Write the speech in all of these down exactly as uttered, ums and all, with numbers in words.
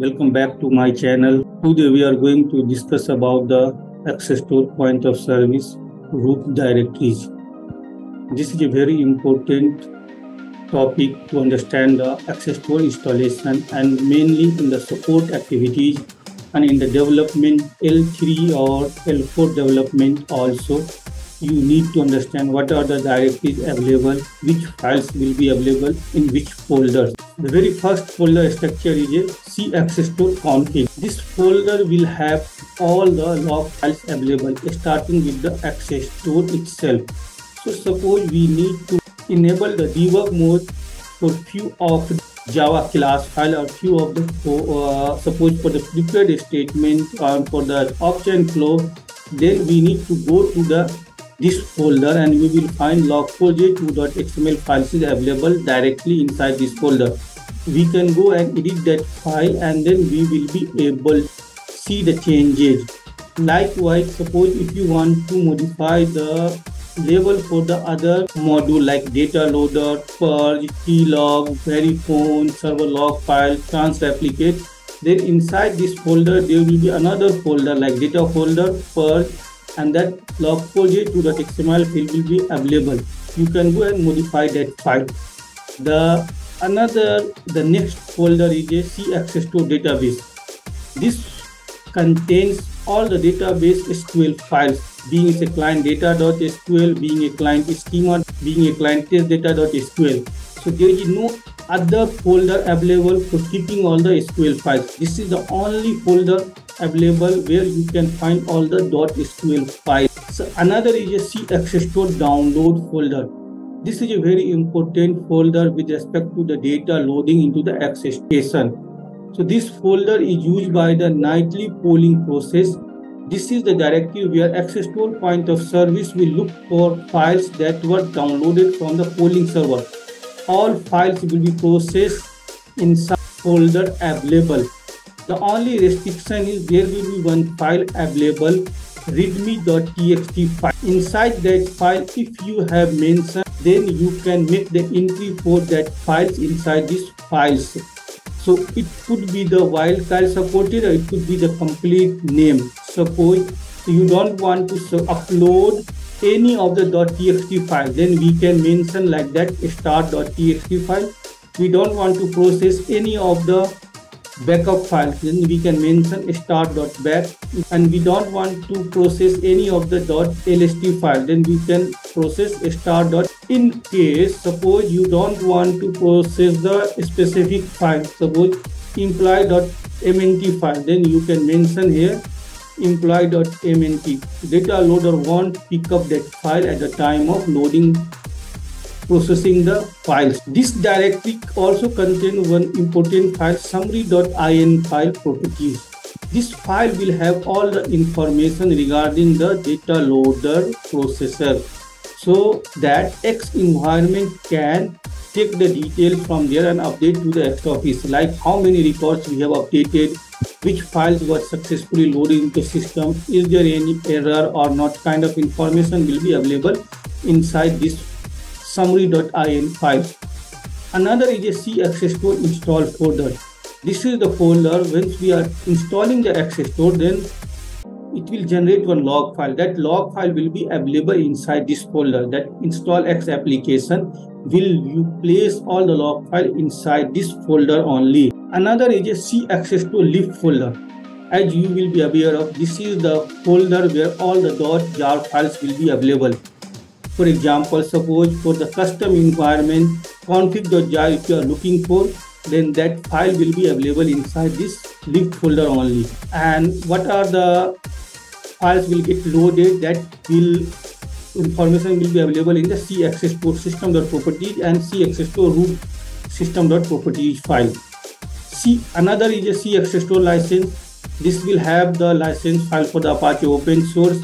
Welcome back to my channel. Today we are going to discuss about the XStore point of service root directories. This is a very important topic to understand the XStore installation and mainly in the support activities and in the development L three or L four development also. You need to understand what are the directories available, which files will be available in which folders. The very first folder structure is a xstore config. This folder will have all the log files available, starting with the xstore itself. So suppose we need to enable the debug mode for few of Java class file or few of the uh, suppose for the prepared statement or for the option flow, then we need to go to the this folder and we will find log four j two dot x m l files is available directly inside this folder. We can go and edit that file and then we will be able to see the changes. Likewise, suppose if you want to modify the label for the other module like data loader, purge, key log, verifone, server log file, trans-replicate, then inside this folder there will be another folder like data folder, purge, and that log four j two dot x m l field will be available. You can go and modify that file. The another, the next folder is a xstore database. This contains all the database S Q L files, being it's a client data dot S Q L, being a client schema, being a client test data dot S Q L. So there is no other folder available for keeping all the S Q L files. This is the only folder available where you can find all the .sql files. So another is a xstore download folder. This is a very important folder with respect to the data loading into the access station. So this folder is used by the nightly polling process. This is the directory where xstore point of service will look for files that were downloaded from the polling server. All files will be processed inside folder available. The only restriction is there will be one file available, readme dot t x t file. Inside that file, if you have mentioned, then you can make the entry for that files inside this files. So it could be the wildcard supported or it could be the complete name. Suppose you don't want to upload any of the .txt file, then we can mention like that start dot t x t file. We don't want to process any of the backup file, then we can mention start dot back, and we don't want to process any of the .lst file, then we can process start dot. In case suppose you don't want to process the specific file, suppose imply dot m n t file, then you can mention here imply dot m n t. Data loader won't pick up that file at the time of loading processing the files. This directory also contains one important file, summary dot i n file properties. This file will have all the information regarding the data loader processor, so that X environment can take the details from there and update to the X office, like how many records we have updated, which files were successfully loaded into system, is there any error or not, kind of information will be available inside this summary dot i n file. Another is a xstore install folder. This is the folder once we are installing the xstore, then it will generate one log file. That log file will be available inside this folder. That InstallX application will you place all the log file inside this folder only. Another is a xstore lib folder. As you will be aware of, this is the folder where all the .jar files will be available. For example, suppose for the custom environment, config dot jar if you are looking for, then that file will be available inside this lib folder only. And what are the files will get loaded, that will information will be available in the xstore system dot properties and xstore root system dot properties file. See, another is a xstore license. This will have the license file for the Apache open source.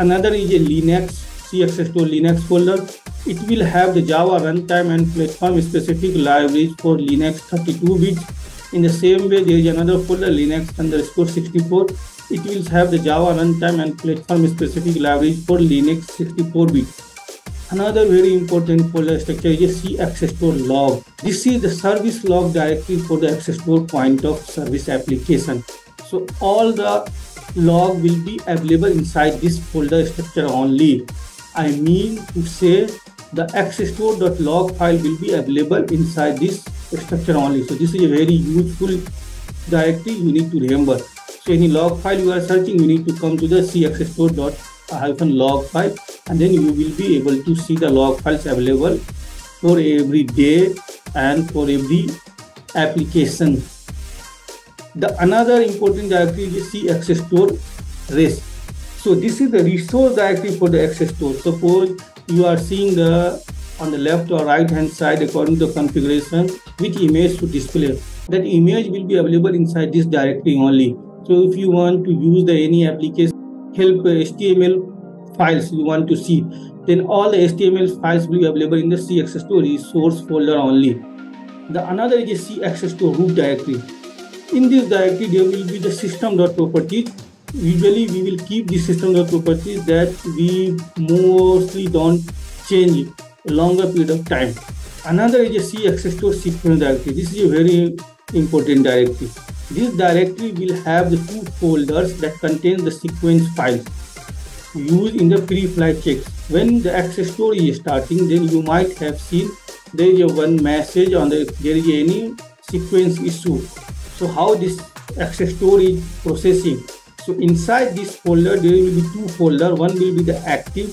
Another is a Linux xstore Linux folder. It will have the Java runtime and platform specific libraries for Linux thirty-two bits. In the same way, there is another folder, Linux underscore sixty-four. It will have the Java runtime and platform specific libraries for Linux sixty-four bit. Another very important folder structure is xstore log. This is the service log directory for the xstore point of service application. So all the log will be available inside this folder structure only. I mean to say the xstore.log file will be available inside this structure only. So this is a very useful directory you need to remember. So any log file you are searching, you need to come to the xstore.log file, and then you will be able to see the log files available for every day and for every application. The another important directory is xstore res. So this is the resource directory for the xstore. Suppose you are seeing the on the left or right hand side according to the configuration which image to display. That image will be available inside this directory only. So if you want to use the any application help H T M L files you want to see, then all the H T M L files will be available in the xstore resource folder only. The another is xstore root directory. In this directory there will be the system.properties. Usually we will keep the system.properties that we mostly don't change a longer period of time. Another is a xstore sequence directory. This is a very important directory. This directory will have the two folders that contain the sequence files used in the pre-flight checks. When the xstore is starting, then you might have seen there is a one message on the there is any sequence issue. So how this xstore is processing. So inside this folder there will be two folders. One will be the active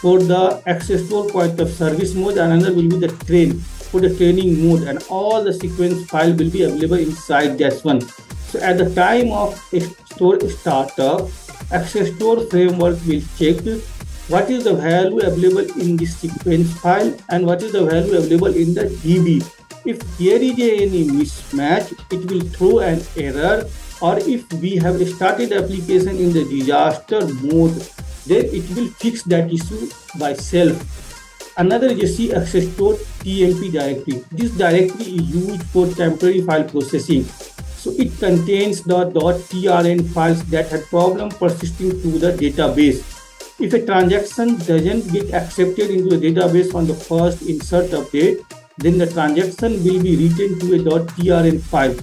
for the xstore point of service mode, and another will be the train for the training mode, and all the sequence file will be available inside that one. So at the time of store startup, xstore framework will check what is the value available in this sequence file and what is the value available in the D B. If there is any mismatch, it will throw an error, or if we have started application in the disaster mode, then it will fix that issue by self. Another is xstore T M P directory. This directory is used for temporary file processing. So it contains the .trn files that had problem persisting through the database. If a transaction doesn't get accepted into the database on the first insert update, then the transaction will be written to a .trn file.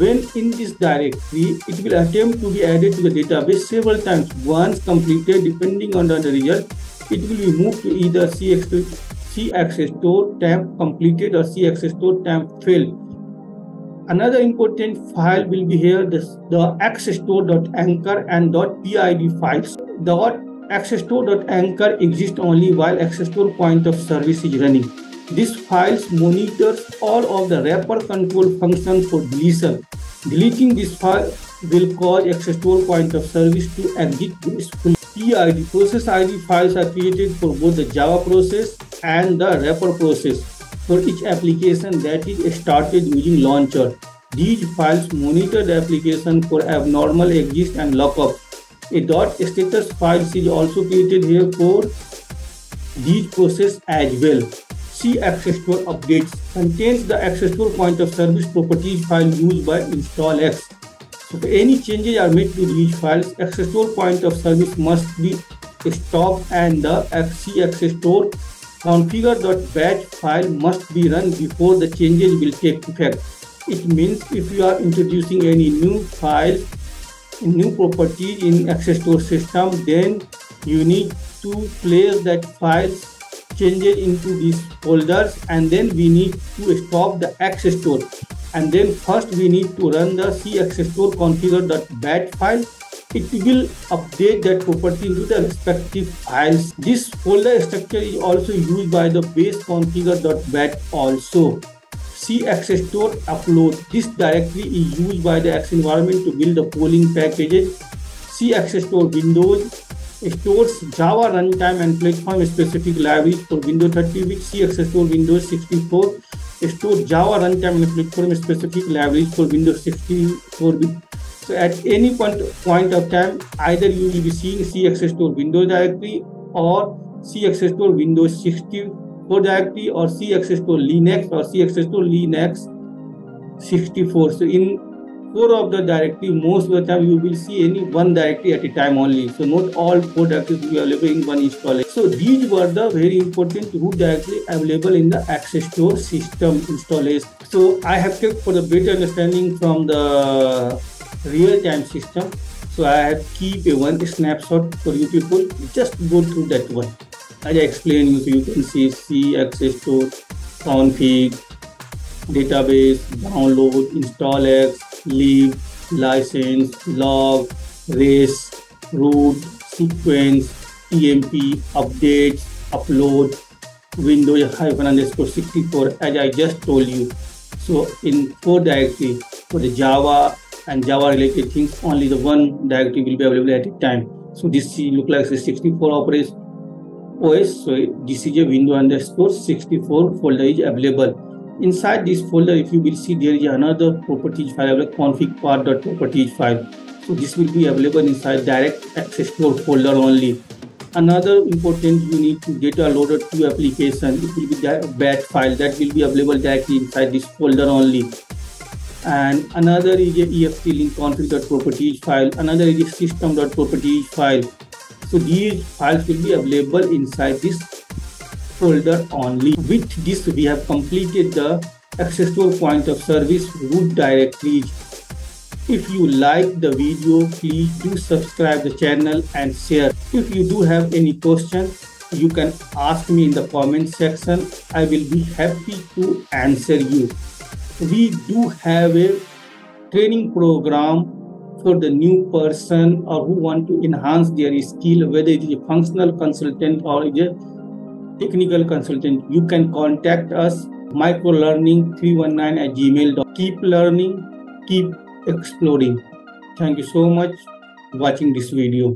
When in this directory, it will attempt to be added to the database several times. Once completed, depending on the result, it will be moved to either xstore temp completed or xstore temp failed. Another important file will be here, the, the xstore.anchor and .pid files. The xstore.anchor exists only while xstore point of service is running. This file monitors all of the wrapper control functions for deletion. Deleting this file will cause xstore point of service to exit gracefully. P I D process I D files are created for both the Java process and the wrapper process for each application that is started using launcher. These files monitor the application for abnormal exit and lockup. A dot status file is also created here for these process as well. xstore updates contains the xstore point of service properties file used by InstallX. So if any changes are made to these files, xstore point of service must be stopped, and the xstore configure.batch file must be run before the changes will take effect. It means if you are introducing any new file, new property in xstore system, then you need to place that file changes into these folders, and then we need to stop the xstore, and then first we need to run the xstore configure.bat file. It will update that property into the respective files. This folder structure is also used by the base configure.bat also. Xstore upload. This directory is used by the X environment to build the polling packages. Xstore windows. It stores Java runtime and platform-specific libraries for Windows thirty-bit, xstore Windows sixty-four. It stores Java runtime and platform-specific libraries for Windows sixty-four bit. So at any point, point of time, either you will be seeing xstore Windows directory or xstore Windows sixty-four directory or xstore Linux or xstore Linux sixty-four. So in core of the directory, most of the time you will see any one directory at a time only. So not all four directories will be available in one installer. So these were the very important root directory available in the XStore system installers. So I have checked for the better understanding from the real-time system. So I have keep a one snapshot for you people. Just go through that one. As I explained you, so you can see C, XStore, config, database, download, InstallX, leave, license, log, race, root, sequence, T M P, updates, upload, windows hyphen underscore sixty-four, as I just told you. So in core directory for the Java and Java related things, only the one directory will be available at a time. So this look like the sixty-four operates O S. So this is a window underscore sixty-four folder is available. Inside this folder, if you will see, there is another properties file, like config.jar.properties file. So this will be available inside direct XStore folder only. Another important, you need to data loader to application. It will be that bat file that will be available directly inside this folder only. And another is a E F T link config.properties file. Another is a system.properties file. So these files will be available inside this folder only. With this, we have completed the XStore point of service root directories. If you like the video, please do subscribe the channel and share. If you do have any question, you can ask me in the comment section. I will be happy to answer you. We do have a training program for the new person or who want to enhance their skill, whether it is a functional consultant or a technical consultant. You can contact us microlearning three one nine at gmail dot com. Keep learning, keep exploring. Thank you so much for watching this video.